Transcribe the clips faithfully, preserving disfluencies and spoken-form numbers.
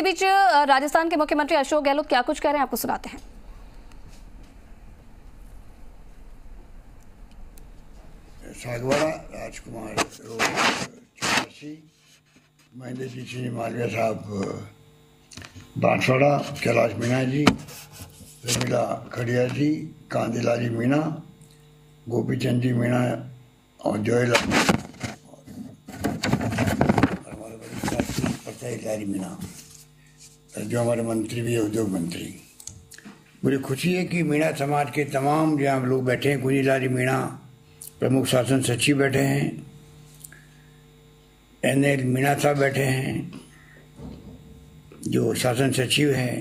इसी बीच राजस्थान के मुख्यमंत्री अशोक गहलोत क्या कुछ कह रहे हैं आपको सुनाते हैं। सागवाड़ा राजकुमार चौरासी, महेंद्र जी श्री मालविया साहब बांसवाड़ा, कैलाश मीणा जी, रमीला खड़िया जी, कांदीलाली मीणा, गोपीचंद मीणा और जयलाल गुडीलारी मीणा जो हमारे मंत्री भी है, उद्योग मंत्री। मुझे खुशी है कि मीणा समाज के तमाम जहाँ लोग बैठे हैं, गुडीलारी मीणा प्रमुख शासन सचिव बैठे हैं, एनएल मीणा साहब बैठे हैं जो शासन सचिव हैं,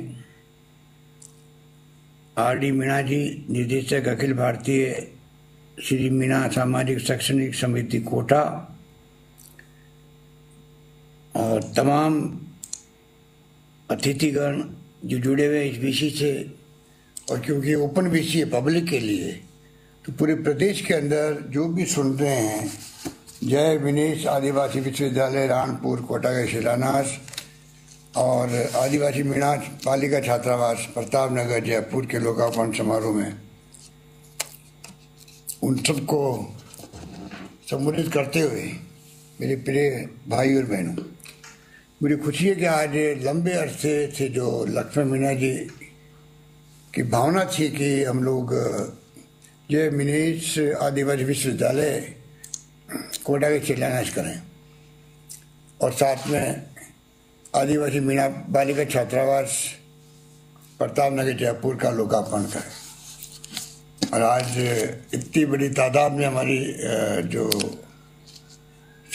आर डी मीणा जी निदेशक अखिल भारतीय श्री मीणा सामाजिक शैक्षणिक समिति कोटा और तमाम अतिथिगण जो जुड़े हुए इस विषय से, और क्योंकि ओपन विषय है पब्लिक के लिए, तो पूरे प्रदेश के अंदर जो भी सुन रहे हैं, जय विनेश आदिवासी विश्वविद्यालय रानपुर कोटा का शिलान्यास और आदिवासी मीणा पालिका छात्रावास प्रताप नगर जयपुर के लोकार्पण समारोह में उन सबको संबोधित करते हुए, मेरे प्रिय भाई और बहनों, मुझे खुशी है कि आज लंबे अरसे से जो लक्ष्मण मीणा जी की भावना थी कि हम लोग जय विनेश आदिवासी विश्वविद्यालय कोटा के शिलान्यास करें और साथ में आदिवासी मीणा बालिका छात्रावास प्रताप नगर जयपुर का लोकार्पण करें। और आज इतनी बड़ी तादाद में हमारी जो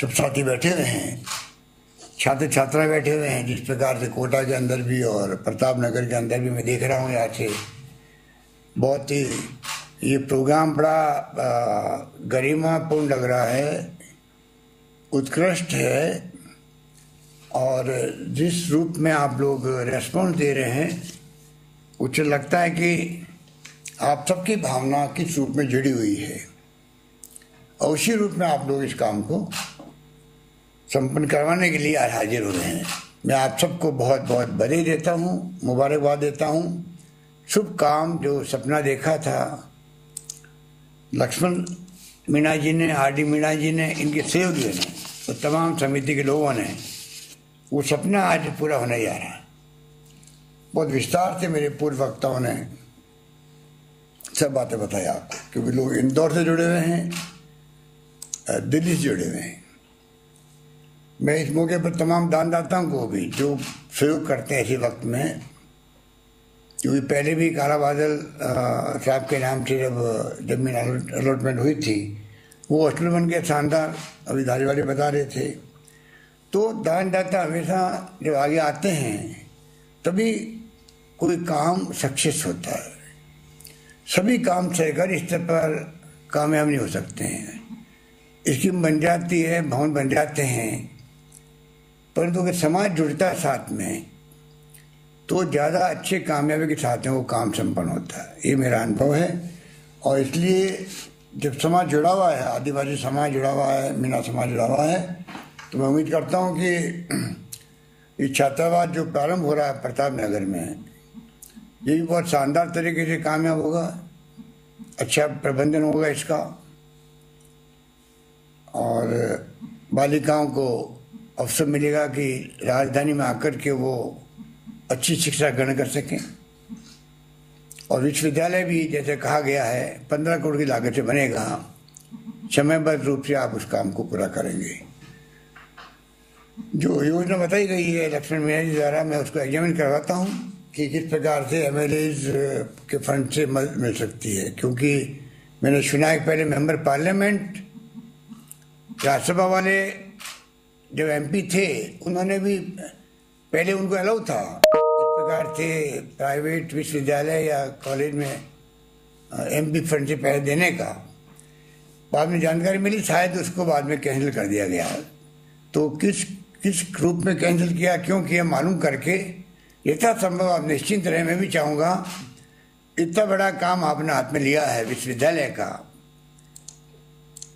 सब साथी बैठे हुए हैं, छात्र छात्राएं बैठे हुए हैं, जिस प्रकार से कोटा के अंदर भी और प्रताप नगर के अंदर भी मैं देख रहा हूँ, यहाँ से बहुत ही ये प्रोग्राम बड़ा गरिमापूर्ण लग रहा है, उत्कृष्ट है। और जिस रूप में आप लोग रेस्पॉन्स दे रहे हैं, मुझे लगता है कि आप सबकी भावना किस रूप में जुड़ी हुई है और उसी रूप में आप लोग इस काम को संपन्न करवाने के लिए आज हाजिर हो रहे हैं। मैं आप सबको बहुत बहुत बधाई देता हूँ, मुबारकबाद देता हूँ। शुभ काम जो सपना देखा था लक्ष्मण मीणा जी ने, आर डी मीणा जी ने, इनके सहयोगियों ने और तमाम समिति के लोगों ने, वो सपना आज पूरा होने जा रहा है। बहुत विस्तार से मेरे पूर्व वक्ताओं ने सब बातें बताई आपको, क्योंकि लोग इंदौर से जुड़े हुए हैं, दिल्ली से जुड़े हुए हैं। मैं इस मौके पर तमाम दानदाताओं को भी जो सहयोग करते हैं इसी वक्त में, क्योंकि पहले भी काला बादल साहब के नाम से जब जमीन अलॉटमेंट हुई थी, वो हॉस्टल बन के शानदार, अभी धारीवाली बता रहे थे। तो दानदाता हमेशा जब आगे आते हैं तभी कोई काम सक्सेस होता है। सभी काम सहकारी स्तर पर कामयाब नहीं हो सकते हैं, स्कीम बन जाती है, भवन बन जाते हैं, परंतु अगर समाज जुड़ता है साथ में तो ज़्यादा अच्छे कामयाबी के साथ में वो काम संपन्न होता है। ये मेरा अनुभव है। और इसलिए जब समाज जुड़ा हुआ है, आदिवासी समाज जुड़ा हुआ है, मीणा समाज जुड़ा हुआ है, तो मैं उम्मीद करता हूँ कि ये छात्रावास जो प्रारंभ हो रहा है प्रताप नगर में, ये भी बहुत शानदार तरीके से कामयाब होगा, अच्छा प्रबंधन होगा इसका, और बालिकाओं को अवसर मिलेगा कि राजधानी में आकर के वो अच्छी शिक्षा ग्रहण कर सकें। और विश्वविद्यालय भी जैसे कहा गया है पंद्रह करोड़ की लागत से बनेगा, समयबद्ध रूप से आप उस काम को पूरा करेंगे। जो योजना बताई गई है लक्ष्मण मीणा जी द्वारा, मैं उसको एग्जामिन करवाता हूँ कि किस प्रकार से एम एल एज के फंड से मदद मिल सकती है, क्योंकि मैंने सुना है पहले मेंबर पार्लियामेंट राज्यसभा वाले जो एमपी थे, उन्होंने भी पहले उनको अलाउ था इस प्रकार से प्राइवेट विश्वविद्यालय या कॉलेज में एमपी फंड से पैसे देने का। बाद में जानकारी मिली शायद उसको बाद में कैंसिल कर दिया गया, तो किस किस ग्रुप में कैंसिल किया, क्यों किया, मालूम करके यथासंभव आप निश्चिंत रहें। मैं भी चाहूँगा, इतना बड़ा काम आपने हाथ में लिया है विश्वविद्यालय का,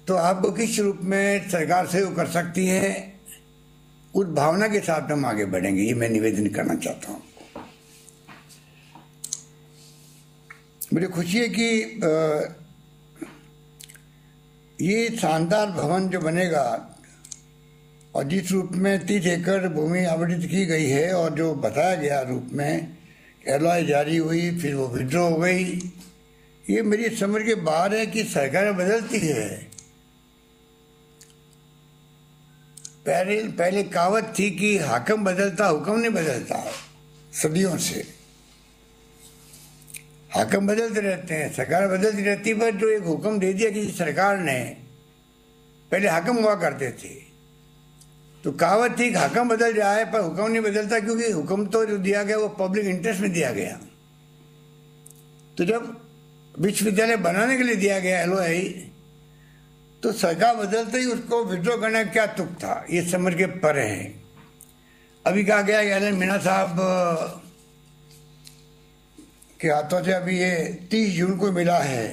तो आपको किस रूप में सरकार सहयोग कर सकती है उस भावना के साथ हम आगे बढ़ेंगे, ये मैं निवेदन करना चाहता हूँ। मुझे खुशी है कि ये शानदार भवन जो बनेगा और जिस रूप में तीस एकड़ भूमि आवंटित की गई है और जो बताया गया रूप में एलॉय जारी हुई फिर वो विड्रॉ हो गई, ये मेरी समझ के बाहर है कि सरकार बदलती है। पहले पहले कहावत थी कि हाकम बदलता हुक्म नहीं बदलता, सदियों से हाकम बदलते रहते हैं, सरकार बदलती रहती है। पर जो एक हुक्म दे दिया किसी सरकार ने, पहले हाकम हुआ करते थे, तो कहावत थी हाकम बदल जाए पर हुक्म नहीं बदलता, क्योंकि हुक्म तो जो दिया गया वो पब्लिक इंटरेस्ट में दिया गया। तो जब विश्वविद्यालय बनाने के लिए दिया गया एलओआई, तो सरकार बदलते ही उसको विड्रॉ करने का क्या तुक था, ये समझ के परे हैं। अभी कहा गया एनएल मीणा साहब के हाथों से अभी ये तीस जून को मिला है,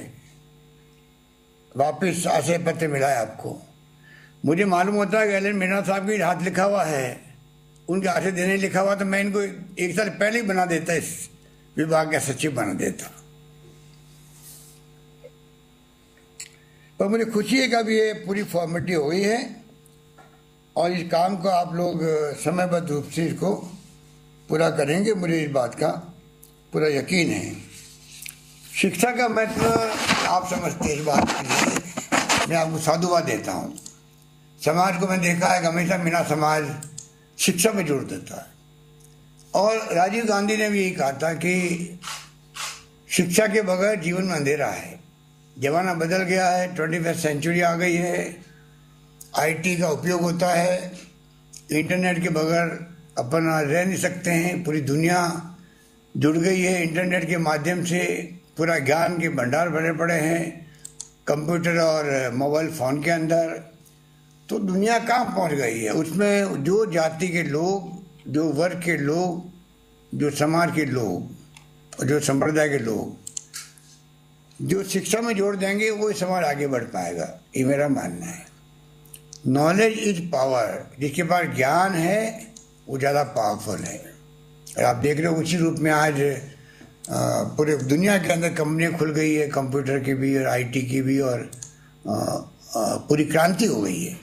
वापस आशय पत्र मिला है आपको। मुझे मालूम होता है एनएल मीणा साहब की हाथ लिखा हुआ है, उनके हाथ से देने लिखा हुआ, तो मैं इनको एक साल पहले ही बना देता, इस विभाग का सचिव बना देता। पर मुझे खुशी है कि अब ये पूरी फॉर्मेलिटी हो गई है और इस काम को आप लोग समयबद्ध रूप से इसको पूरा करेंगे, मुझे इस बात का पूरा यकीन है। शिक्षा का महत्व आप समझते हैं, इस बात के लिए मैं आपको साधुवाद देता हूँ। समाज को मैं देखा है कि हमेशा मीणा समाज शिक्षा में जोर देता है, और राजीव गांधी ने भी यही कहा था कि शिक्षा के बगैर जीवन में अंधेरा है। जमाना बदल गया है, ट्वेंटी फर्स्ट सेंचुरी आ गई है, आईटी का उपयोग होता है, इंटरनेट के बगैर अपन रह नहीं सकते हैं, पूरी दुनिया जुड़ गई है, इंटरनेट के माध्यम से पूरा ज्ञान के भंडार भरे पड़े हैं कंप्यूटर और मोबाइल फ़ोन के अंदर। तो दुनिया कहाँ पहुँच गई है, उसमें जो जाति के लोग, जो वर्ग के लोग, जो समाज के लोग और जो संप्रदाय के लोग जो शिक्षा में जोड़ देंगे वो समाज आगे बढ़ पाएगा, ये मेरा मानना है। नॉलेज इज पावर, जिसके पास ज्ञान है वो ज़्यादा पावरफुल है। और आप देख रहे हो उसी रूप में आज पूरे दुनिया के अंदर कंपनियाँ खुल गई है, कंप्यूटर की भी और आई टी की भी, और पूरी क्रांति हो गई है,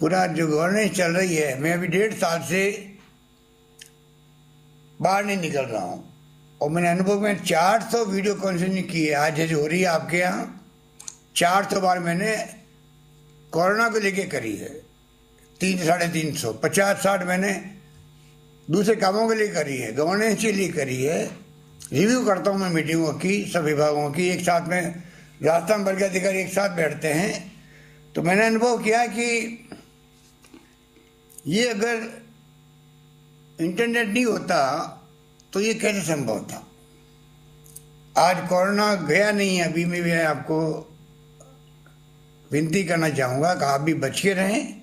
पूरा जो गवर्नेंस चल रही है। मैं अभी डेढ़ साल से बाहर नहीं निकल रहा हूँ और मैंने अनुभव में चार सौ वीडियो कॉन्फ्रेंसिंग की है। आज जो हो रही है आपके यहाँ चार सौ बार मैंने कोरोना को लेके करी है, तीन साढ़े तीन सौ पचास साठ मैंने दूसरे कामों के लिए करी है, गवर्नेंस के लिए करी है। रिव्यू करता हूँ मैं मीटिंगों की, सब विभागों की, एक साथ में राजस्थान वर्ग अधिकारी एक साथ बैठते हैं। तो मैंने अनुभव किया कि ये अगर इंटरनेट नहीं होता तो ये कैसे संभव था। आज कोरोना गया नहीं है, अभी मैं भी आपको विनती करना चाहूँगा कि आप भी बच के रहें।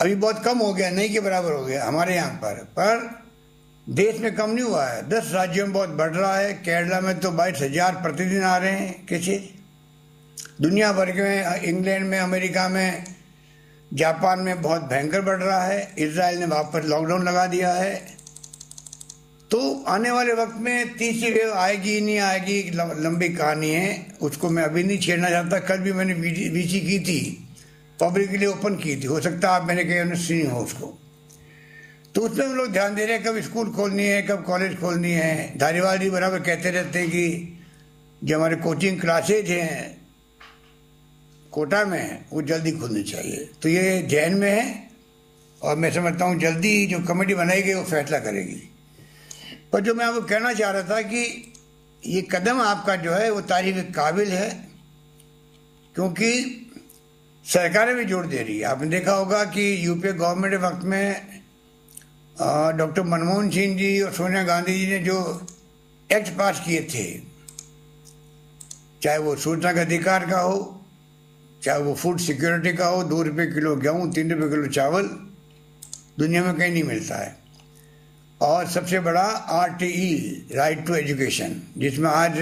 अभी बहुत कम हो गया, नहीं के बराबर हो गया हमारे यहाँ पर, पर देश में कम नहीं हुआ है, दस राज्यों में बहुत बढ़ रहा है। केरला में तो बाईस हजार प्रतिदिन आ रहे हैं केसेज, दुनिया भर में, इंग्लैंड में, अमेरिका में, जापान में बहुत भयंकर बढ़ रहा है। इजराइल ने वापस लॉकडाउन लगा दिया है। तो आने वाले वक्त में तीसरी वेव आएगी नहीं आएगी लंबी कहानी है, उसको मैं अभी नहीं छेड़ना चाहता। कल भी मैंने वीसी की थी, पब्लिक के लिए ओपन की थी, हो सकता है आप मैंने कहीं सुनी हो उसको। तो उसमें हम लोग ध्यान दे रहे हैं, कब स्कूल खोलनी है, कब कॉलेज खोलनी है। धारीवाल जी बराबर कहते रहते हैं कि जो हमारे कोचिंग क्लासेज हैं कोटा में वो जल्दी खुलनी चाहिए। तो ये जैन में है और मैं समझता हूँ जल्दी जो कमेटी बनाई गई वो फैसला करेगी। पर जो मैं आपको कहना चाह रहा था कि ये कदम आपका जो है वो तारीफ के काबिल है, क्योंकि सरकारें भी जोर दे रही है। आपने देखा होगा कि यूपीए गवर्नमेंट के वक्त में डॉक्टर मनमोहन सिंह जी और सोनिया गांधी जी ने जो एक्ट पास किए थे, चाहे वो सूचना के अधिकार का हो, चाहे वो फूड सिक्योरिटी का हो, दो रुपये किलो गेहूँ, तीन रुपये किलो चावल, दुनिया में कहीं नहीं मिलता है। और सबसे बड़ा आरटीई, राइट टू एजुकेशन, जिसमें आज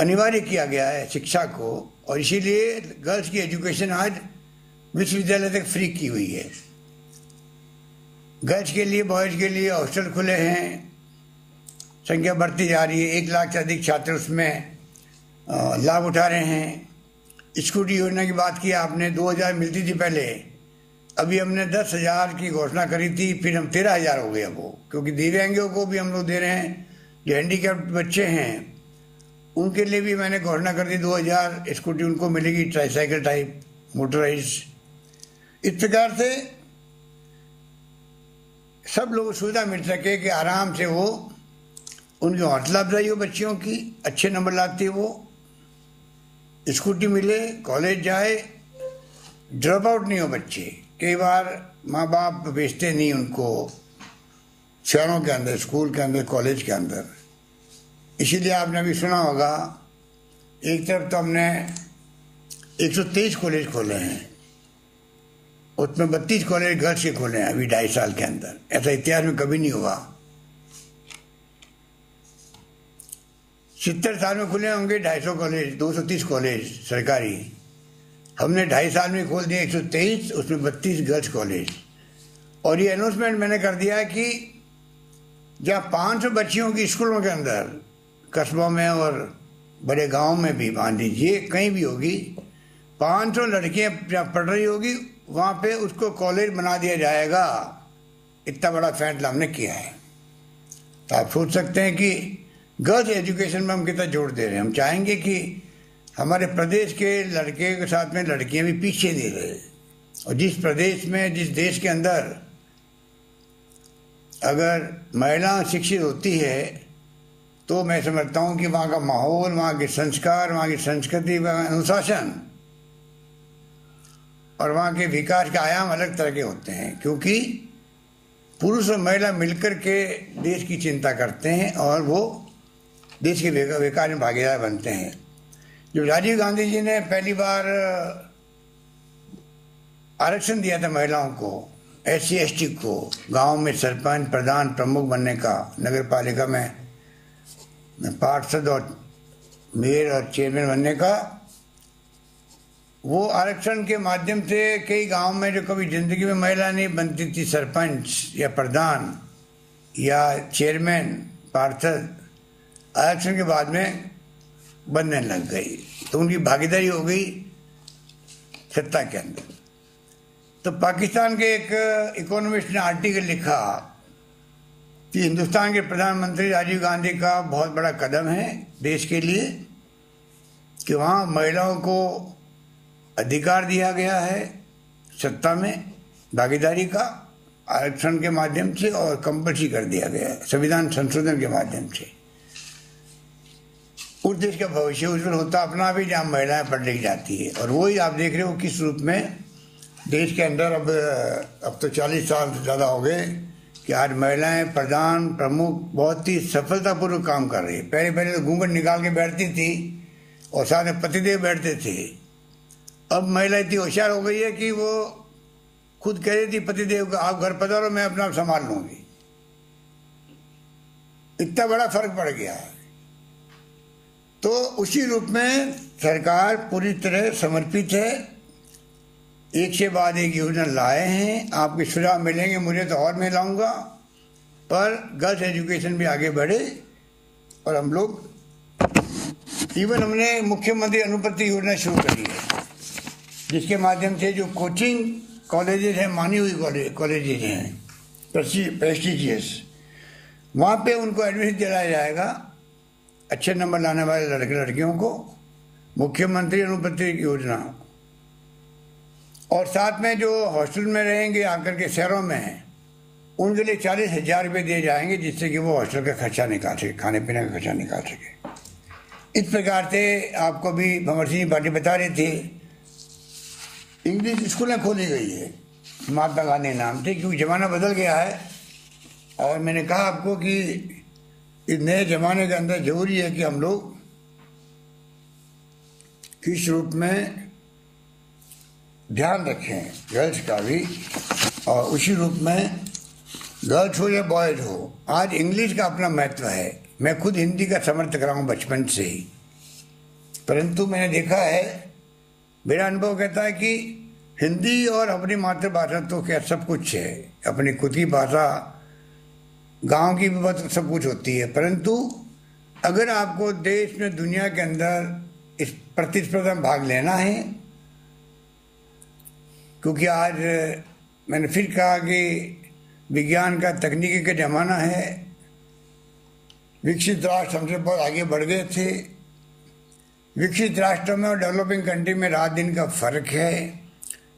अनिवार्य किया गया है शिक्षा को, और इसीलिए गर्ल्स की एजुकेशन आज विश्वविद्यालय तक फ्री की हुई है। गर्ल्स के लिए बॉयज़ के लिए हॉस्टल खुले हैं, संख्या बढ़ती जा रही है। एक लाख से अधिक छात्र उसमें लाभ उठा रहे हैं। स्कूटी योजना की बात की आपने, दो हज़ार मिलती थी पहले, अभी हमने दस हज़ार की घोषणा करी थी, फिर हम तेरह हज़ार हो गए अब वो, क्योंकि दिव्यांगों को भी हम लोग दे रहे हैं। जो हैंडीकैप्ड बच्चे हैं उनके लिए भी मैंने घोषणा कर दी दो हज़ार स्कूटी उनको मिलेगी, ट्राईसाइकिल टाइप मोटराइज। इस प्रकार से सब लोगों को सुविधा मिल सके कि आराम से वो, उनकी हौसला अफजाई हो बच्चियों की, अच्छे नंबर लाती है वो, स्कूटी मिले, कॉलेज जाए, ड्रॉप आउट नहीं हो बच्चे। कई बार माँ बाप भेजते नहीं उनको शहरों के अंदर, स्कूल के अंदर, कॉलेज के अंदर। इसीलिए आपने अभी सुना होगा, एक तरफ तो हमने एक सौ तेईस कॉलेज खोले हैं, उसमें बत्तीस कॉलेज घर से खोले हैं अभी ढाई साल के अंदर, ऐसा इतिहास में कभी नहीं हुआ। सत्तर साल में खुले होंगे ढाई सौ कॉलेज, दो सौ तीस कॉलेज सरकारी, हमने ढाई साल में खोल दिए एक सौ तेईस, उसमें बत्तीस गर्ल्स कॉलेज। और ये अनाउंसमेंट मैंने कर दिया कि जहाँ पाँच सौ बच्चियों की स्कूलों के अंदर, कस्बों में और बड़े गाँव में भी, मान लीजिए कहीं भी होगी, पाँच सौ लड़कियाँ जहाँ पढ़ रही होगी वहाँ पे उसको कॉलेज बना दिया जाएगा। इतना बड़ा फैसला हमने किया है। तो आप सोच सकते हैं कि गर्ल्स एजुकेशन में हम कितना जोर दे रहे हैं। हम चाहेंगे कि हमारे प्रदेश के लड़के के साथ में लड़कियां भी पीछे नहीं रहे, और जिस प्रदेश में, जिस देश के अंदर अगर महिला शिक्षित होती है तो मैं समझता हूं कि वहाँ का माहौल, वहाँ के संस्कार, वहाँ की संस्कृति, अनुशासन और वहाँ के विकास के आयाम अलग तरह के होते हैं, क्योंकि पुरुष और महिला मिलकर के देश की चिंता करते हैं और वो देश के विकास में भागीदार बनते हैं। जब राजीव गांधी जी ने पहली बार आरक्षण दिया था महिलाओं को, एस सी एस टी को, गाँव में सरपंच, प्रधान, प्रमुख बनने का, नगर पालिका में पार्षद और मेयर और चेयरमैन बनने का, वो आरक्षण के माध्यम से कई गांव में जो कभी जिंदगी में महिला नहीं बनती थी सरपंच या प्रधान या चेयरमैन, पार्षद, आरक्षण के बाद में बनने लग गई, तो उनकी भागीदारी हो गई सत्ता के अंदर। तो पाकिस्तान के एक इकोनॉमिस्ट ने आर्टिकल लिखा कि हिंदुस्तान के प्रधानमंत्री राजीव गांधी का बहुत बड़ा कदम है देश के लिए कि वहाँ महिलाओं को अधिकार दिया गया है सत्ता में भागीदारी का, आरक्षण के माध्यम से, और कंपल्सरी कर दिया गया है संविधान संशोधन के माध्यम से। उस देश का भविष्य उज्जवल होता अपना भी, जहाँ महिलाएं पढ़ने की जाती है। और वही आप देख रहे हो किस रूप में देश के अंदर अब अब तो चालीस साल से ज़्यादा हो गए कि आज महिलाएं प्रधान, प्रमुख बहुत ही सफलतापूर्वक काम कर रही है। पहले पहले तो घूंघट निकाल के बैठती थी और साथ में पतिदेव बैठते थे। अब महिला इतनी होशियार हो गई है कि वो खुद कह रही थी पतिदेव का, आप घर पधारो मैं अपना संभाल लूँगी। इतना बड़ा फर्क पड़ गया है। तो उसी रूप में सरकार पूरी तरह समर्पित है, एक से बाद एक योजना लाए हैं। आपके सुझाव मिलेंगे मुझे तो, और मैं लाऊंगा, पर गर्ल्स एजुकेशन भी आगे बढ़े। और हम लोग इवन हमने मुख्यमंत्री अनुपति योजना शुरू करी है, जिसके माध्यम से जो कोचिंग कॉलेजेस हैं, मानी हुई कॉलेज कॉलेजेज हैं प्रेस्टिजियस, वहाँ पे उनको एडमिशन दिलाया जाएगा अच्छे नंबर लाने वाले लड़के लड़कियों को, मुख्यमंत्री अनुपति योजना। और साथ में जो हॉस्टल में रहेंगे आकर के शहरों में, उनके लिए चालीस हज़ार रुपये दिए जाएंगे, जिससे कि वो हॉस्टल का खर्चा निकाल सके, खाने पीने का खर्चा निकाल सके। इस प्रकार से आपको भी भंवर सिंह पार्टी बता रही थी, इंग्लिश स्कूलें खोली गई है महात्मा गांधी नाम से, क्योंकि ज़माना बदल गया है। और मैंने कहा आपको कि इस नए जमाने के अंदर जरूरी है कि हम लोग किस रूप में ध्यान रखें गर्ल्स का भी, और उसी रूप में गर्ल्स हो या बॉयज़ हो। आज इंग्लिश का अपना महत्व है। मैं खुद हिंदी का समर्थक रहा हूँ बचपन से ही, परंतु मैंने देखा है, मेरा अनुभव कहता है कि हिंदी और अपनी मातृभाषा तो क्या सब कुछ है, अपनी खुद की भाषा, गांव की भी बात सब कुछ होती है। परंतु अगर आपको देश में दुनिया के अंदर इस प्रतिस्पर्धा में भाग लेना है, क्योंकि आज मैंने फिर कहा कि विज्ञान का तकनीकी का जमाना है, विकसित राष्ट्र हमसे बहुत आगे बढ़ गए थे। विकसित राष्ट्रों में और डेवलपिंग कंट्री में रात दिन का फर्क है।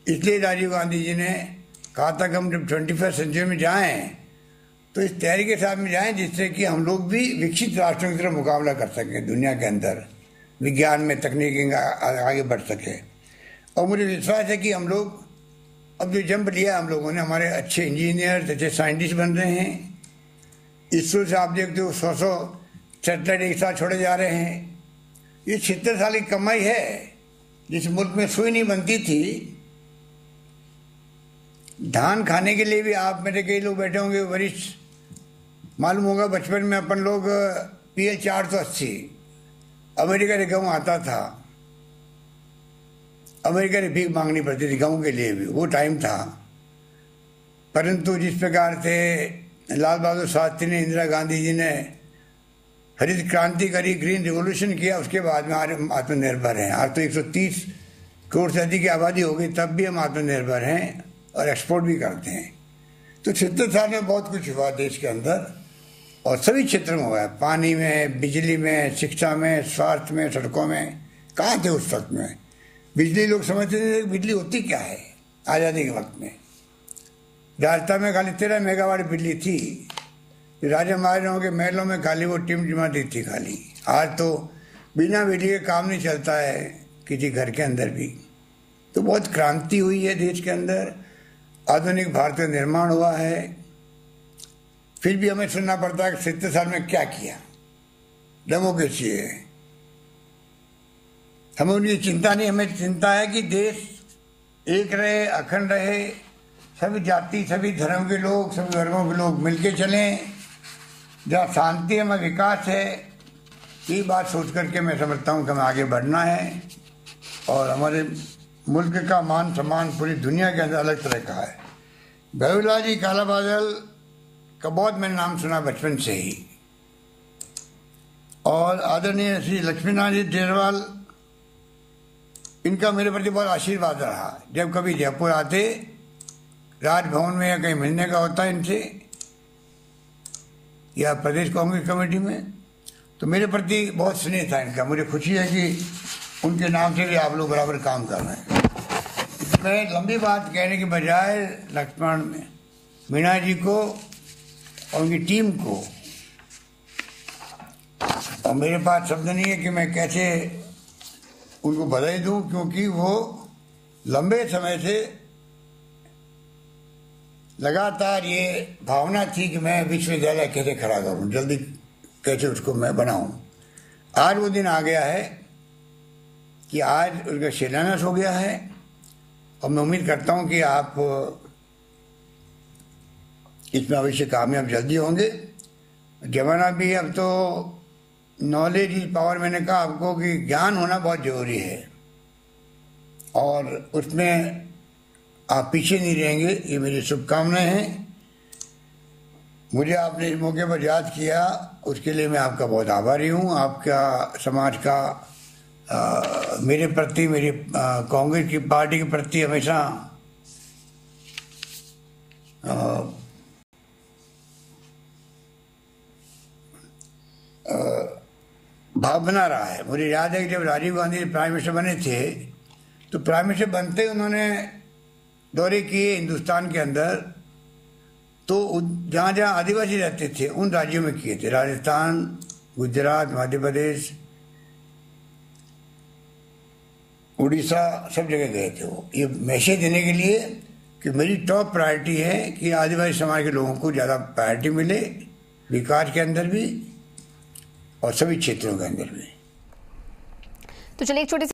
इसलिए राजीव गांधी जी ने कहा था कि हम जब ट्वेंटी फर्स्ट सेंचुरी में जाएं तो इस तैयारी के साथ में जाएं जिससे कि हम लोग भी विकसित राष्ट्रों की तरह मुकाबला कर सकें, दुनिया के अंदर विज्ञान में तकनीकी में आगे बढ़ सकें। और मुझे विश्वास है कि हम लोग अब जो जंप लिया हम लोगों ने, हमारे अच्छे इंजीनियर, अच्छे साइंटिस्ट बन रहे हैं। इसरो से आप देखते हो सौ सौ सैटेलाइट एक साथ छोड़े जा रहे हैं। ये छिहत्तर साल की कमाई है जिस मुल्क में सुई नहीं बनती थी। धान खाने के लिए भी आप मेरे कई लोग बैठे होंगे वरिष्ठ, मालूम होगा बचपन में अपन लोग पी एच चार सौ अस्सी अमेरिका से गेहूँ आता था, अमेरिका से भीख मांगनी पड़ती थी गेहूँ के लिए भी, वो टाइम था। परंतु जिस प्रकार से लाल बहादुर शास्त्री ने, इंदिरा गांधी जी ने हरित क्रांति करी, ग्रीन रिवोल्यूशन किया, उसके बाद में आज हम आत्मनिर्भर हैं। आज तो एक सौ तीस करोड़ से अधिक की आबादी हो गई, तब भी हम आत्मनिर्भर हैं और एक्सपोर्ट भी करते हैं। तो छिहत्तर साल में बहुत कुछ हुआ देश के अंदर और सभी क्षेत्र में हुआ है, पानी में, बिजली में, शिक्षा में, स्वास्थ्य में, सड़कों में। कहाँ थे उस वक्त में? बिजली लोग समझते थे बिजली होती क्या है। आज़ादी के वक्त में राजस्थान में खाली तेरह मेगावाट बिजली थी, राजा महाराजाओं के महलों में खाली वो टिमटिमाती थी खाली। आज तो बिना बिजली के काम नहीं चलता है किसी घर के अंदर भी। तो बहुत क्रांति हुई है देश के अंदर, आधुनिक भारत का निर्माण हुआ है। फिर भी हमें सुनना पड़ता है कि सत्तर साल में क्या किया, डेमोक्रेसी है। हमें उनकी चिंता नहीं, हमें चिंता है कि देश एक रहे, अखंड रहे, सभी जाति, सभी धर्म के लोग, सभी वर्गों के लोग मिलके चलें, जहाँ शांति है वहाँ विकास है। ये बात सोच करके मैं समझता हूँ कि हमें आगे बढ़ना है और हमारे मुल्क का मान सम्मान पूरी दुनिया के अंदर अलग तरह का है। भैरवलाल जी, काला बादल का बहुत मैंने नाम सुना बचपन से ही, और आदरणीय श्री लक्ष्मी नारायण जैसवाल, इनका मेरे प्रति बहुत आशीर्वाद रहा। जब कभी जयपुर आते, राजभवन में या कहीं मिलने का होता इनसे या प्रदेश कांग्रेस कमेटी में, तो मेरे प्रति बहुत स्नेह था इनका। मुझे खुशी है कि उनके नाम से भी आप लोग बराबर काम कर रहे हैं। मैं लंबी बात कहने के बजाय लक्ष्मण मीणा जी को और उनकी टीम को, और मेरे पास शब्द नहीं है कि मैं कैसे उनको बधाई दूं, क्योंकि वो लंबे समय से लगातार ये भावना थी कि मैं विश्वविद्यालय कैसे खड़ा करूं, जल्दी कैसे उसको मैं बनाऊं। आज वो दिन आ गया है कि आज उनका शिलान्यास हो गया है और मैं उम्मीद करता हूं कि आप इसमें अवश्य कामयाब जल्दी होंगे। जमाना भी अब तो नॉलेज इज पावर, मैंने कहा आपको कि ज्ञान होना बहुत ज़रूरी है और उसमें आप पीछे नहीं रहेंगे, ये मेरी शुभकामनाएं हैं। मुझे आपने इस मौके पर याद किया, उसके लिए मैं आपका बहुत आभारी हूँ। आपका समाज का, आ, मेरे प्रति, मेरी कांग्रेस की पार्टी के प्रति हमेशा आ, आ, भाव बना रहा है। मुझे याद है कि जब राजीव गांधी प्राइम मिनिस्टर बने थे तो प्राइम मिनिस्टर बनते ही उन्होंने दौरे किए हिंदुस्तान के अंदर, तो जहाँ जहाँ आदिवासी रहते थे उन राज्यों में किए थे, राजस्थान, गुजरात, मध्य प्रदेश, उड़ीसा, सब जगह गए थे वो, ये मैसेज देने के लिए कि मेरी टॉप प्रायोरिटी है कि आदिवासी समाज के लोगों को ज़्यादा प्रायोरिटी मिले विकास के अंदर भी और सभी क्षेत्रों के अंदर भी। तो चलिए एक छोटी